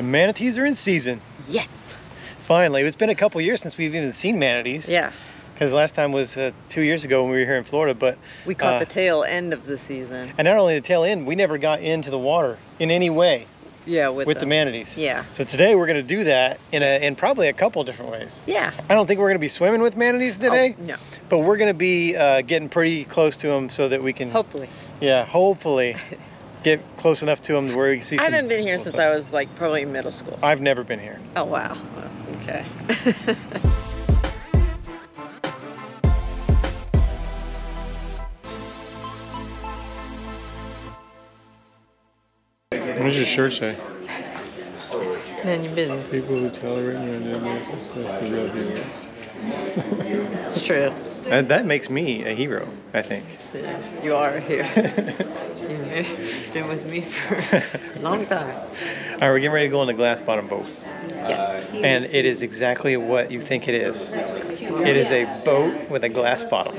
The manatees are in season. Yes. Finally. It's been a couple years since we've even seen manatees. Yeah. Because last time was 2 years ago when we were here in Florida, but... We caught the tail end of the season. And not only the tail end, we never got into the water in any way. Yeah, with the manatees. Yeah. So today we're going to do that in probably a couple different ways. Yeah. I don't think we're going to be swimming with manatees today. Oh, no. But we're going to be getting pretty close to them so that we can... Hopefully. Yeah, hopefully get close enough to them where we can see some... I haven't been here since I was like probably in middle school. I've never been here. Oh, wow. Okay. What does your shirt say? None of your business. People who tolerate my identity, that's the real heroes. It's true. That makes me a hero, I think. You are a hero. You've been with me for a long time. All right, we're getting ready to go on the glass bottom boat. Yes. And it is exactly what you think it is. It is a boat with a glass bottom.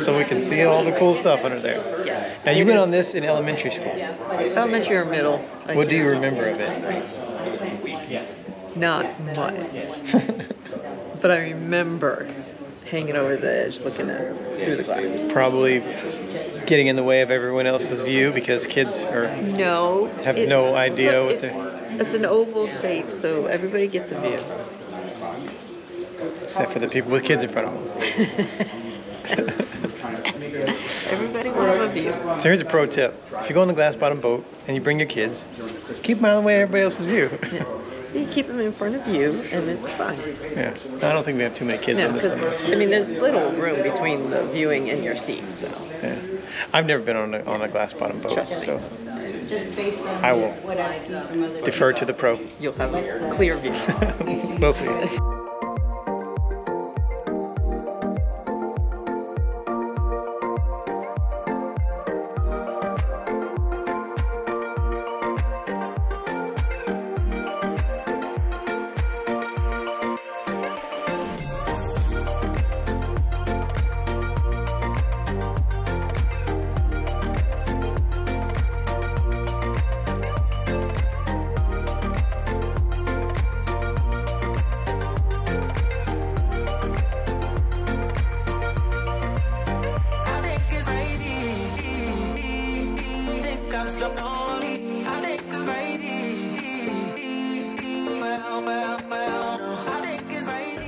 So we can see all the cool stuff under there. Yes. Now you went on this in elementary school. Elementary or middle. What do you remember of it? Not much. But I remember hanging over the edge looking at through the glass. Probably getting in the way of everyone else's view because kids are have no idea what they're... It's an oval shape, so everybody gets a view. Except for the people with kids in front of them. Everybody wants a view. So here's a pro tip. If you go on the glass bottom boat and you bring your kids, keep them out of the way of everybody else's view. Yeah. You keep them in front of you and it's fine. Yeah. I don't think we have too many kids on this one. I mean, there's little room between the viewing and your seat. So. Yeah. I've never been on a glass bottom boat. Trust so me. Just based on I will what I see from other defer people. To the pro. You'll have a clear view. We'll see.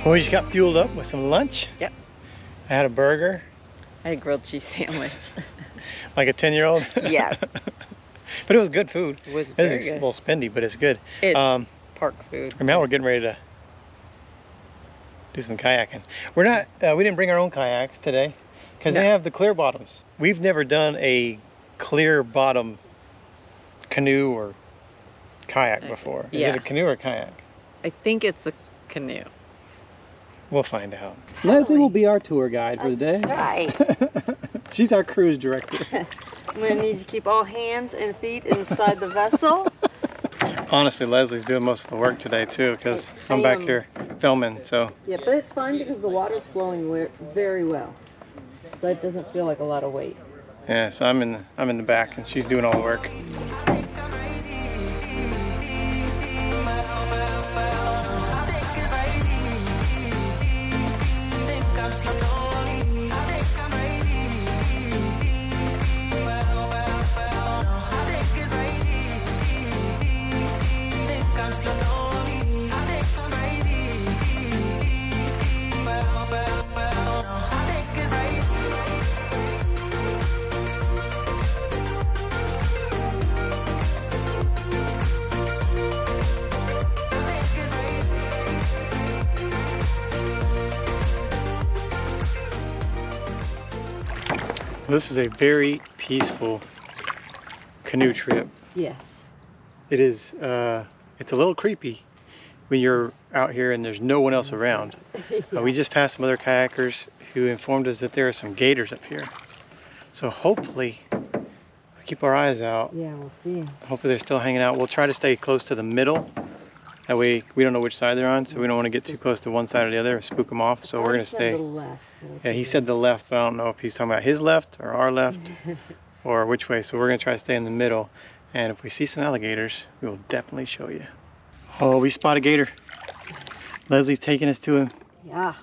Well, we just got fueled up with some lunch. Yep. I had a burger. I had a grilled cheese sandwich. Like a 10-year-old? Yes. But it was good food. It was very good. It's a little spendy, but it's good. It's park food. And now we're getting ready to do some kayaking. We're not. We didn't bring our own kayaks today because they have the clear bottoms. We've never done a clear bottom canoe or kayak before. Is it a canoe or a kayak? I think it's a canoe. We'll find out. Leslie will be our tour guide for the day. Right. She's our cruise director. I'm going to need you to keep all hands and feet inside the vessel. Honestly, Leslie's doing most of the work today too because I'm back here filming. So yeah, but it's fine because the water's flowing very well, so it doesn't feel like a lot of weight. Yeah, so I'm in the back and she's doing all the work. This is a very peaceful canoe trip. Yes. It is, it's a little creepy when you're out here and there's no one else around. Yeah. We just passed some other kayakers who informed us that there are some gators up here. So hopefully, we'll keep our eyes out. Yeah, we'll see. Hopefully they're still hanging out. We'll try to stay close to the middle. That way we don't know which side they're on, so we don't want to get too close to one side or the other or spook them off. So we're going to stay. The left. Yeah, he said the left, but I don't know if he's talking about his left or our left or which way. So we're going to try to stay in the middle. And if we see some alligators, we will definitely show you. Oh, we spot a gator. Leslie's taking us to him. Yeah.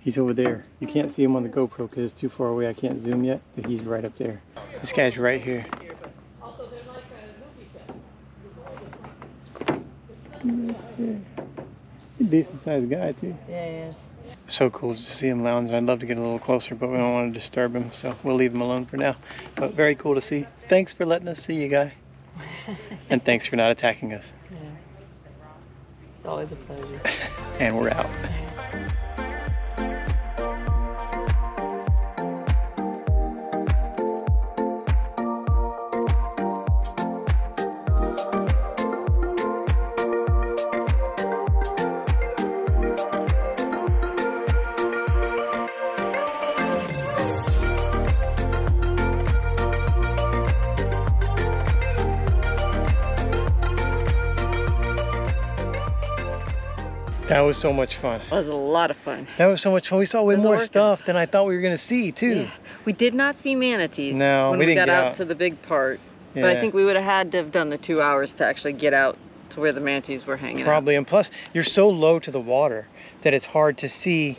He's over there. You can't see him on the GoPro because it's too far away. I can't zoom yet, but he's right up there. This guy's right here. Decent sized guy too. Yeah. So cool to see him lounge. I'd love to get a little closer, but we don't want to disturb him, so we'll leave him alone for now. But very cool to see. Thanks for letting us see you, guy. And thanks for not attacking us. Yeah. It's always a pleasure. And we're out. That was so much fun. That was a lot of fun. That was so much fun. We saw way more stuff than I thought we were going to see, too. Yeah. We did not see manatees when we got out to the big part. Yeah. But I think we would have had to have done the 2 hours to actually get out to where the manatees were hanging out. Probably. And plus, you're so low to the water that it's hard to see.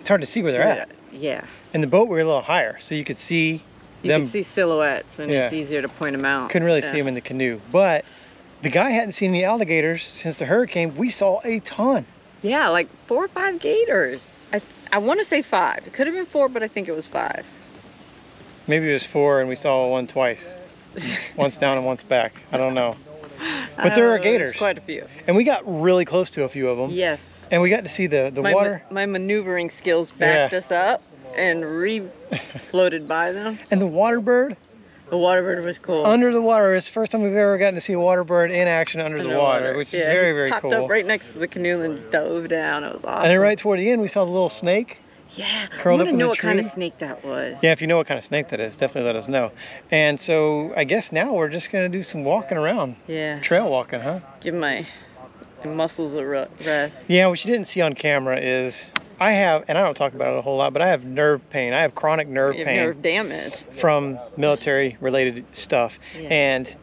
It's hard to see where they're at. Yeah. In the boat, we were a little higher, so you could see them. You could see silhouettes, and it's easier to point them out. Couldn't really see them in the canoe. But the guy hadn't seen the alligators since the hurricane. We saw a ton. Yeah, like 4 or 5 gators. I want to say 5. It could have been 4, but I think it was 5. Maybe it was 4 and we saw one twice. Once down and once back. I don't know. But there are gators. Quite a few. And we got really close to a few of them. Yes. And we got to see the water. My maneuvering skills backed us up and re-floated by them. And the water bird. The water bird was cool. Under the water. It's the first time we've ever gotten to see a water bird in action under the water, which is very, very cool. He popped up right next to the canoe and dove down. It was awesome. And then right toward the end, we saw the little snake. Yeah. Curled up in the tree. I want to know what kind of snake that was. Yeah, if you know what kind of snake that is, definitely let us know. And so I guess now we're just going to do some walking around. Yeah. Trail walking, huh? Give my muscles a rest. Yeah, what you didn't see on camera is I have, and I don't talk about it a whole lot, but I have nerve pain. I have chronic nerve pain. Nerve damage. From military-related stuff. Yeah. And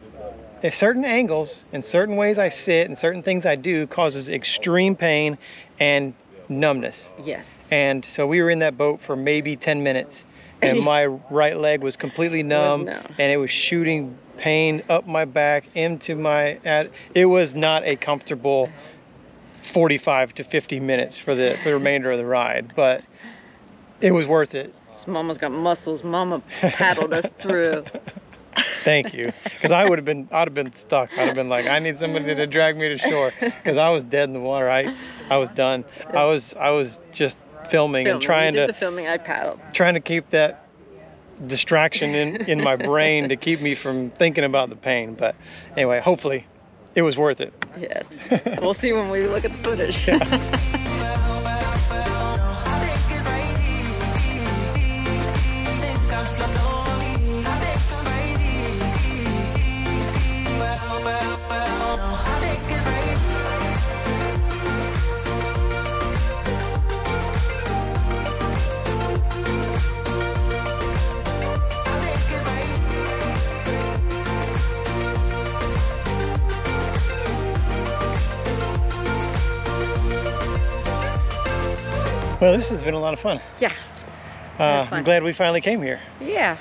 at certain angles, in certain ways I sit, and certain things I do, causes extreme pain and numbness. Yeah. And so we were in that boat for maybe 10 minutes, and my right leg was completely numb, and it was shooting pain up my back, into my... It was not a comfortable 45 to 50 minutes for the remainder of the ride, but it was worth it. This mama's got muscles. Mama paddled us through. Thank you, because I'd have been stuck. I'd have been like, I need somebody to drag me to shore, because I was dead in the water. I was done. I was just filming and trying to I paddled, trying to keep that distraction in my brain to keep me from thinking about the pain. But anyway, hopefully it was worth it. Yes. We'll see when we look at the footage. Yeah. Well, this has been a lot of fun. Yeah. I'm glad we finally came here. Yeah.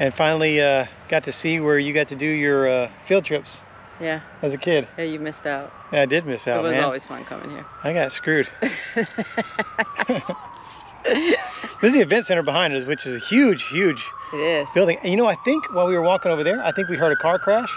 And finally got to see where you got to do your field trips. Yeah. As a kid. Yeah, you missed out. Yeah, I did miss out, man. It was always fun coming here. I got screwed. This is the event center behind us, which is a huge, huge building. And you know, I think while we were walking over there, I think we heard a car crash.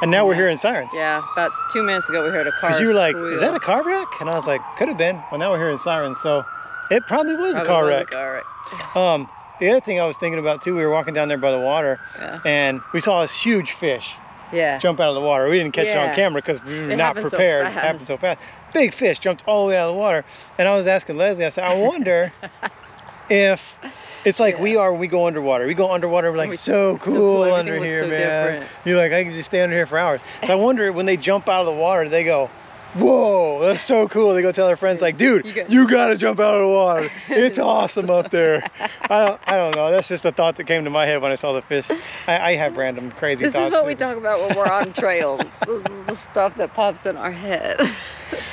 And now we're hearing sirens. Yeah, about 2 minutes ago we heard a car. Because you were like, is that a car wreck? And I was like, could have been. Well, now we're hearing sirens, so it probably was a car wreck. The other thing I was thinking about too, we were walking down there by the water, and we saw this huge fish jump out of the water. We didn't catch it on camera because we were not prepared. It happened so fast. Big fish jumped all the way out of the water. And I was asking Leslie, I said, I wonder if it's like we are when we go underwater. We go underwater, we're like, so cool under here, man. Different. You're like, I can just stay under here for hours. So I wonder when they jump out of the water, they go, Whoa, that's so cool. They go tell their friends like, dude, you gotta jump out of the water. It's awesome up there. I don't know. That's just the thought that came to my head when I saw the fish. I have random crazy thoughts. This is what we talk about when we're on trails. The stuff that pops in our head.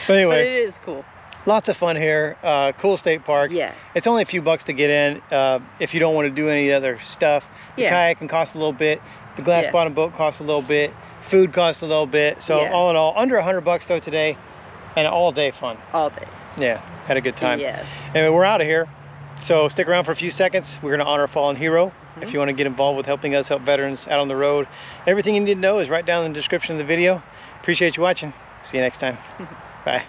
But anyway. But it is cool. Lots of fun here. Cool state park. Yes. It's only a few bucks to get in if you don't want to do any other stuff. The kayak can cost a little bit. The glass bottom boat costs a little bit. Food costs a little bit. So all in all, under $100 though today, and all day fun. All day. Yeah, had a good time. Yes. Anyway, we're out of here. So stick around for a few seconds. We're gonna honor a fallen hero. If you wanna get involved with helping us help veterans out on the road, everything you need to know is right down in the description of the video. Appreciate you watching. See you next time. Bye.